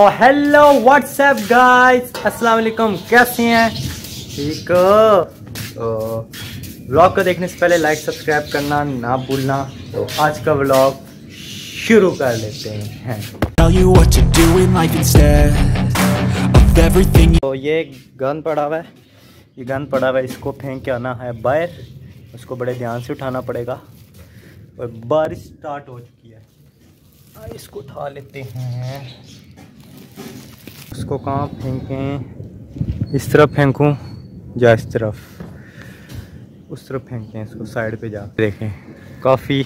और hello WhatsApp guys, अस्सलाम वालेकुम। कैसे हैं? ठीक हो? व्लॉग को देखने से पहले लाइक सब्सक्राइब करना ना भूलना। तो आज का व्लॉग शुरू कर लेते हैं। तो ये गन पड़ा हुआ है, ये गन पड़ा हुआ है, इसको फेंक के आना है बाहर। उसको बड़े ध्यान से उठाना पड़ेगा और बारिश स्टार्ट हो चुकी है। इसको उठा लेते हैं। उसको कहाँ फेंकें? इस तरफ फेंकूं या इस तरफ? उस तरफ फेंकें, इसको साइड पे जा। देखें काफ़ी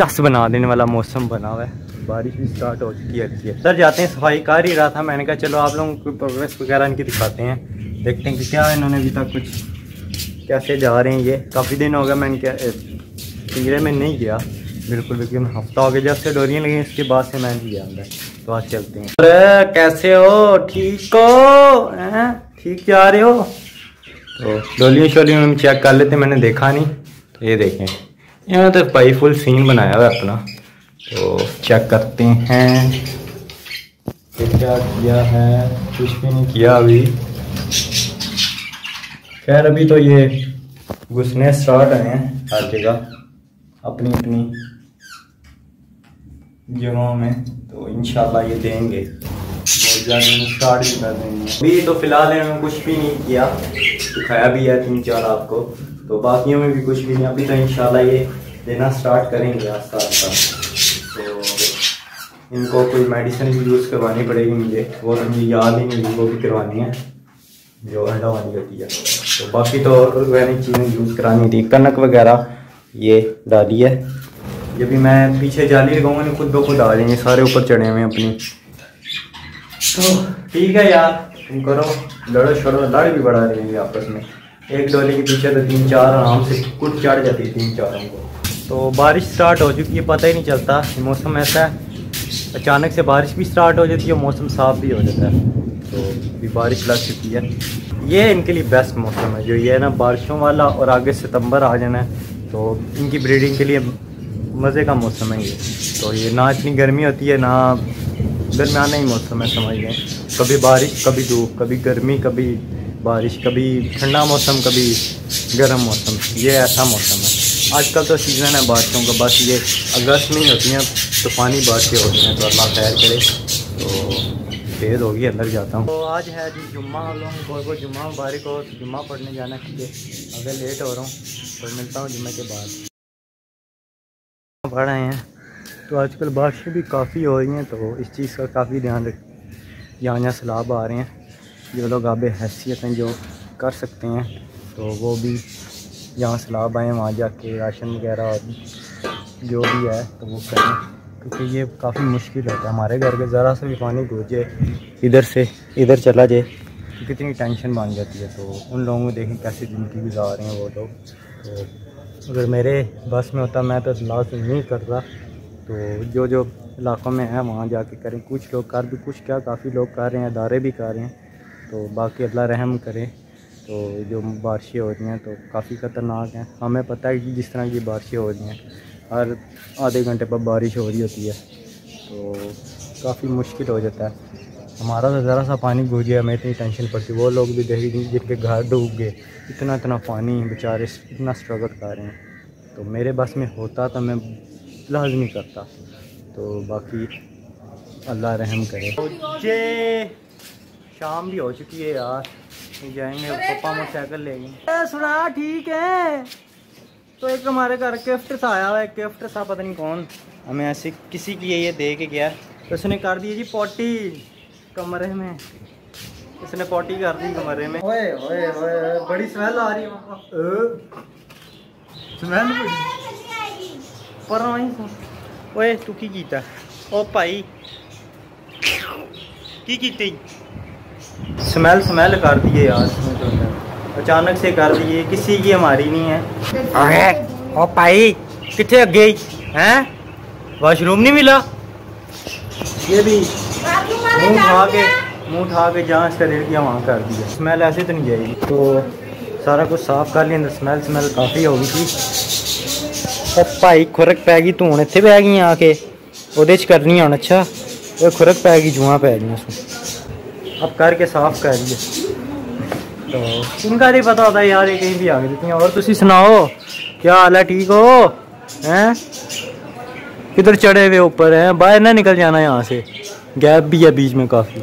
चस बना देने वाला मौसम बना हुआ है, बारिश भी स्टार्ट हो चुकी है। सर जाते हैं, सफाई कर ही रहा था। मैंने कहा चलो आप लोगों को प्रोग्रेस वगैरह इनकी दिखाते हैं, देखते हैं कि क्या इन्होंने अभी तक कुछ कैसे जा रहे हैं। ये काफ़ी दिन हो गया मैं इनके पिंजरे में नहीं गया, बिल्कुल लेकिन हफ्ता हो गया जब से डोरियाँ लगी, इसके बाद से मैं नहीं गया अंदर। तो आज चलते हैं। अरे कैसे हो? ठीक हो? ठीक जा रहे हो? तो डोलियों शोलियों हम चेक कर लेते, मैंने देखा नहीं। तो ये देखें, यहाँ तो पाई फुल सीन बनाया हुआ अपना। तो चेक करते हैं क्या किया है। कुछ भी नहीं किया अभी। खैर अभी तो ये घुसने स्टार्ट आए हैं हर जगह अपनी अपनी जगहों में। तो इंशाल्लाह ये देंगे, स्टार्ट भी कर देंगे। अभी तो फिलहाल इन्होंने कुछ भी नहीं किया, दिखाया भी है 3-4 आपको। तो बाकियों में भी कुछ भी नहीं, अभी तो इंशाल्लाह ये देना स्टार्ट करेंगे आस्ता आस्ता। तो इनको कोई मेडिसिन भी यूज़ करवानी पड़ेगी मुझे, वो तो मुझे याद ही नहीं, वो भी करवानी है जो अंडा वाली होती है। तो बाकी तो ऑर्गेनिक चीज़ें यूज़ करानी थी। कनक वगैरह ये डाली है, जब भी मैं पीछे जाली लगाऊंगा ना खुद ब खुद आ जाएंगे सारे ऊपर चढ़े हुए अपनी। तो ठीक है यार, तुम करो लड़ो छोड़ो, लड़ भी बढ़ा रहेंगे आपस में। एक डोली के पीछे तो 3-4 आराम से कुट चढ़ जाती है 3-4 को। तो बारिश स्टार्ट हो चुकी है, पता ही नहीं चलता। मौसम ऐसा है, अचानक से बारिश भी स्टार्ट हो जाती है, मौसम साफ भी हो जाता है। तो भी बारिश लग चुकी है, ये इनके लिए बेस्ट मौसम है जो ये है ना, बारिशों वाला। और आगे सितंबर आ जाना है, तो इनकी ब्रीडिंग के लिए मज़े का मौसम है ये। तो ये ना इतनी गर्मी होती है ना, दरम्याना ही मौसम है समझ लें। कभी बारिश कभी धूप, कभी गर्मी कभी बारिश, कभी ठंडा मौसम कभी गर्म मौसम, ये ऐसा मौसम है। आजकल तो सीज़न है बारिशों का, बस ये अगस्त में ही होती हैं तूफ़ानी बारिशें होती हैं। तो अल्लाह खैर करे। तो तेज़ होगी, अंदर जाता हूँ। तो आज है जी जुम्मा, हम लोगों को जुम्मा मुबारक हो। जुम्मा पढ़ने जाना चाहिए, अगर लेट हो रहा हूँ तो मिलता हूँ जुम्मे के बाद। बढ़ रहे हैं तो आजकल बारिशें भी काफ़ी हो रही हैं, तो इस चीज़ का काफ़ी ध्यान रख। यहाँ सैलाब आ रहे हैं, जो लोग आबे हैसियत हैं जो कर सकते हैं तो वो भी यहाँ सैलाब आएँ, वहाँ जाके राशन वगैरह और जो भी है तो वो करें, क्योंकि ये काफ़ी मुश्किल होता है। हमारे घर के ज़रा सा भी पानी घुसे इधर से इधर चला जाए तो कितनी टेंशन बन जाती है। तो उन लोगों को देखें कैसे ज़िंदगी गुजार रहे हैं वो लोग। तो अगर मेरे बस में होता मैं तो लास्ट नहीं करता। तो जो जो इलाक़ों में है वहाँ जाके करें। कुछ लोग कर भी, कुछ क्या काफ़ी लोग कर रहे हैं, अदारे भी कर रहे हैं। तो बाकी अल्लाह रहम करे। तो जो बारिशें हो रही हैं तो काफ़ी ख़तरनाक हैं। हमें पता है कि जिस तरह की बारिशें हो रही हैं, हर आधे घंटे पर बारिश हो रही होती है, तो काफ़ी मुश्किल हो जाता है। हमारा तो ज़रा सा पानी घुस गया, हमें इतनी टेंशन पड़ती। वो लोग भी देख रहे जिनके घर डूब गए, इतना इतना पानी बेचारे इतना स्ट्रगल कर रहे हैं। तो मेरे बस में होता तो मैं लाजमी करता। तो बाकी अल्लाह रहम करे। मुझे शाम भी हो चुकी है यार, जाएंगे पापा मोटरसाइकिल लेंगे। सुना ठीक है। तो एक हमारे घर गिफ्ट सा आया हुआ है, गिफ्ट सा पता नहीं कौन हमें ऐसे किसी की ये दे के गया। तो उसने कर दी जी पोटी कमरे में, इसने पॉटी कर दी कमरे में। ओए ओए ओए बड़ी स्मेल आ रही है, स्मेल पर ओए तू की कीता? ओ भाई की कीती? स्मेल स्मेल कर दी है यार, अचानक से कर दी है, किसी की हमारी नहीं है। अरे ओ भाई किथे गई हैं? वॉशरूम नहीं मिला? ये भी मुँह उठा के जहाँ इसका रेट किया वहाँ कर दिया। स्मेल ऐसे तो नहीं जाएगी। तो सारा कुछ साफ कर लिया, अंदर स्मेल स्मेल काफ़ी हो गई थी। तो भाई खुरक पै गई, तू हूँ इतने पै गई आके, वो करनी हूँ। अच्छा ये खुरक पाएगी, जुआ पाएगी उसमें। अब करके साफ कर लिए तो इनका नहीं पता होता यार, ये कहीं भी आ गई। और तुम सुनाओ क्या हाल है, ठीक हो? हैं किधर चढ़े हुए ऊपर हैं, बाहर ना निकल जाना यहाँ से, गैप भी है बीच में काफ़ी।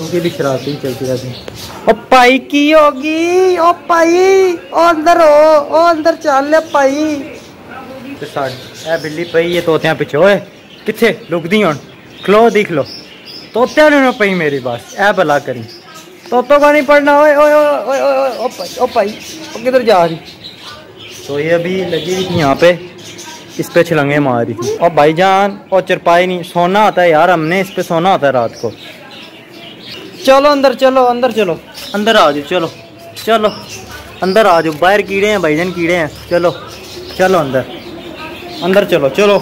उनकी भी शरारती चलती रहती है। ओ पाई की होगी, ओ पाई ओ अंदर हो, ओ अंदर चल ले पाई। तो साड़ी ए बिल्ली पई ये तोतियाँ पिछो है किथे लुकदी हूँ, खलो दिख लो तोतिया ने पई मेरी बस ए भला करी, तोतों का नहीं पढ़ना। ओए ओए ओए ओए ओ पाई किधर जा रही? तो ये अभी लगी हुई थी यहाँ पे, इस पे छलंगे मार रही थी। और भाईजान और चरपाई नहीं, सोना आता है यार, हमने इस पे सोना आता है रात को। चलो अंदर चलो, अंदर चलो, अंदर आ जाओ, चलो चलो अंदर आ जाओ, बाहर कीड़े हैं भाईजान, कीड़े हैं, चलो चलो अंदर अंदर चलो चलो,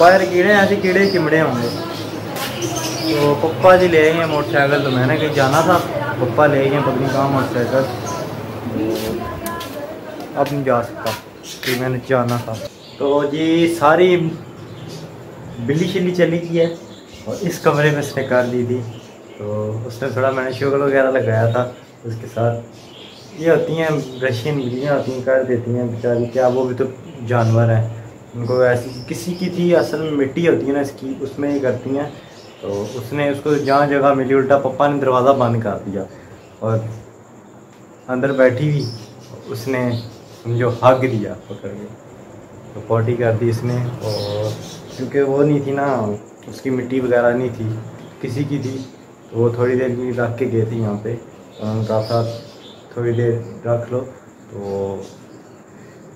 बाहर कीड़े हैं, ऐसे कीड़े चिमड़े होंगे। तो पप्पा जी ले गए हैं मोटरसाइकिल, तो मैंने कहीं जाना था, पप्पा ले गए पत्नी कहाँ मोटरसाइकिल, अब नहीं जा सकता कि मैंने जाना था। तो जी सारी बिल्ली शिल्ली चली की है और इस कमरे में उसने कर दी थी, तो उसमें थोड़ा मैंने शुगर वगैरह लगाया था उसके साथ। ये होती हैं रशियन बिल्लियाँ, होती हैं कर देती हैं बेचारी, क्या वो भी तो जानवर हैं, उनको ऐसी किसी की थी असल में मिट्टी होती है ना इसकी, उसमें ये करती हैं। तो उसने उसको जहाँ जगह मिली उल्टा पप्पा ने दरवाज़ा बंद कर दिया और अंदर बैठी हुई उसने जो हग दिया पकड़ के, तो पॉटी कर दी इसने। और क्योंकि वो नहीं थी ना, उसकी मिट्टी वगैरह नहीं थी, किसी की थी, तो वो थोड़ी देर के लिए रख के गए थे यहाँ पे, उन्होंने कहा था थोड़ी देर रख लो, तो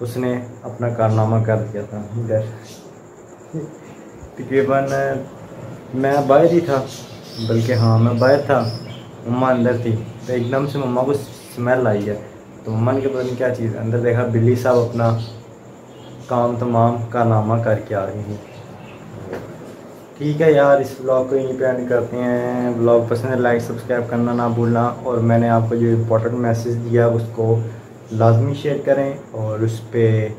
उसने अपना कारनामा कर दिया था इधर। तकरीबन मैं बाहर ही था, बल्कि हाँ मैं बाहर था, मम्मा अंदर थी, तो एकदम से मम्मा को स्मेल आई है, तो मम्मा ने पता नहीं क्या चीज़, अंदर देखा बिल्ली साहब अपना काम तमाम कारनामा करके आ रही है। ठीक है यार, इस ब्लॉग को यहीं पे एंड करते हैं। ब्लॉग पसंद लाइक सब्सक्राइब करना ना भूलना, और मैंने आपको जो इम्पोर्टेंट मैसेज दिया उसको लाजमी शेयर करें, और उस पर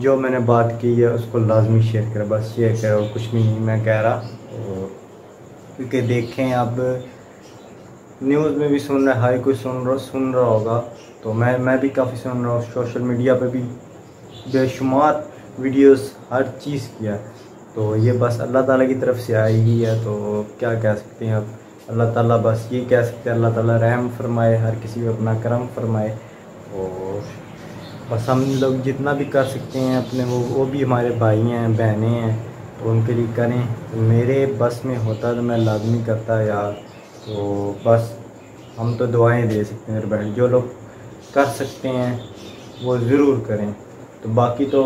जो मैंने बात की है उसको लाजमी शेयर करें, बस शेयर करें और कुछ भी नहीं मैं कह रहा। क्योंकि देखें अब न्यूज़ में भी सुन रहा है, हर कोई सुन रहा होगा, तो मैं भी काफ़ी सुन रहा हूँ, सोशल मीडिया पे भी बेशुमार वीडियोस हर चीज़ की है। तो ये बस अल्लाह ताला की तरफ से आई ही है, तो क्या कह सकते हैं अब, अल्लाह ताला बस ये कह सकते हैं, अल्लाह ताला रहम फरमाए, हर किसी पे अपना करम फरमाए। और बस हम लोग जितना भी कर सकते हैं अपने, वो भी हमारे भाई हैं बहनें हैं, तो उनके लिए करें, तो मेरे बस में होता तो मैं लाजमी करता यार। तो बस हम तो दुआएं दे सकते हैं बैठ, जो लोग कर सकते हैं वो ज़रूर करें। तो बाकी तो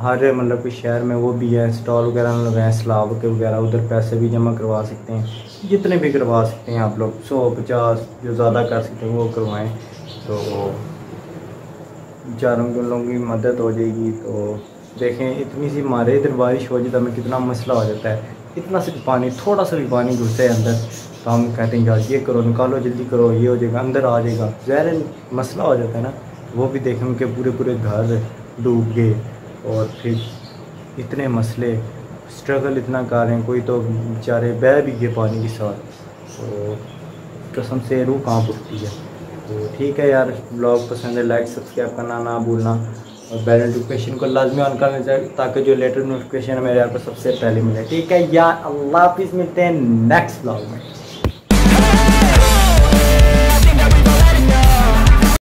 हर मतलब कि शहर में वो भी है, स्टॉल वगैरह लगाएं स्लाब के वगैरह, उधर पैसे भी जमा करवा सकते हैं, जितने भी करवा सकते हैं आप लोग, 100-50 जो ज़्यादा कर सकते हैं वो करवाएं, तो बेचारों के लोगों की मदद हो जाएगी। तो देखें इतनी सी हमारे इधर बारिश हो जाए तो हमें कितना मसला हो जाता है, इतना सा पानी, थोड़ा सा भी पानी घुसता है अंदर, तो हम कहते हैं यार ये करो, निकालो जल्दी करो, ये हो जाएगा, अंदर आ जाएगा, ज़ाहिर मसला हो जाता है ना। वो भी देखें उनके पूरे पूरे घर डूब गए, और फिर इतने मसले, स्ट्रगल इतना कर रहे हैं, कोई तो बेचारे बह भी गए पानी के साथ, तो कसम से रूह काँप उठती है। तो ठीक है यार, ब्लॉग पसंद है लाइक सब्सक्राइब करना ना भूलना, और बेल नोटिफिकेशन को लाजमी ऑन करना चाहिए, ताकि जो लेटेस्ट नोटिफिकेशन है मेरे आपको सबसे पहले मिले। ठीक है यार, अल्लाह हाफिज़, मिलते हैं नेक्स्ट ब्लॉग में।